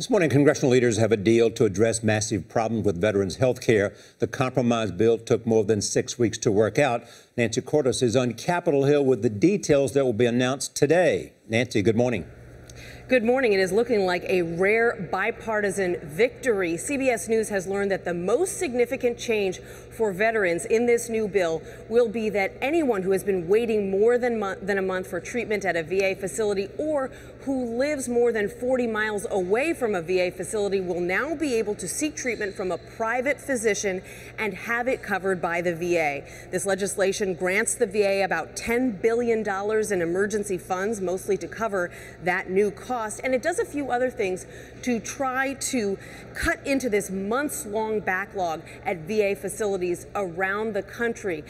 This morning, congressional leaders have a deal to address massive problems with veterans' health care. The compromise bill took more than 6 weeks to work out. Nancy Cordes is on Capitol Hill with the details that will be announced today. Nancy, good morning. Good morning. It is looking like a rare bipartisan victory. CBS News has learned that the most significant change for veterans in this new bill will be that anyone who has been waiting more than a month for treatment at a VA facility or who lives more than 40 miles away from a VA facility will now be able to seek treatment from a private physician and have it covered by the VA. This legislation grants the VA about $10 billion in emergency funds, mostly to cover that new cost. And it does a few other things to try to cut into this months-long backlog at VA facilities around the country.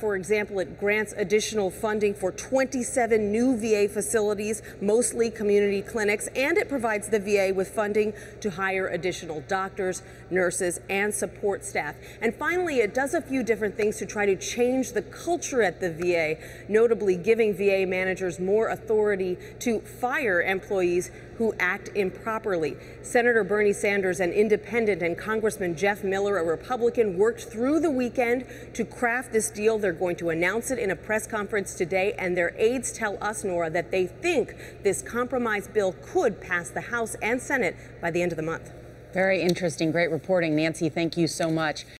For example, it grants additional funding for 27 new VA facilities, mostly community clinics, and it provides the VA with funding to hire additional doctors, nurses, and support staff. And finally, it does a few different things to try to change the culture at the VA, notably giving VA managers more authority to fire employees who act improperly. Senator Bernie Sanders, an independent, and Congressman Jeff Miller, a Republican, worked through the weekend to craft this deal. They're going to announce it in a press conference today, and their aides tell us, Nora, that they think this compromise bill could pass the House and Senate by the end of the month. Very interesting. Great reporting, Nancy. Thank you so much.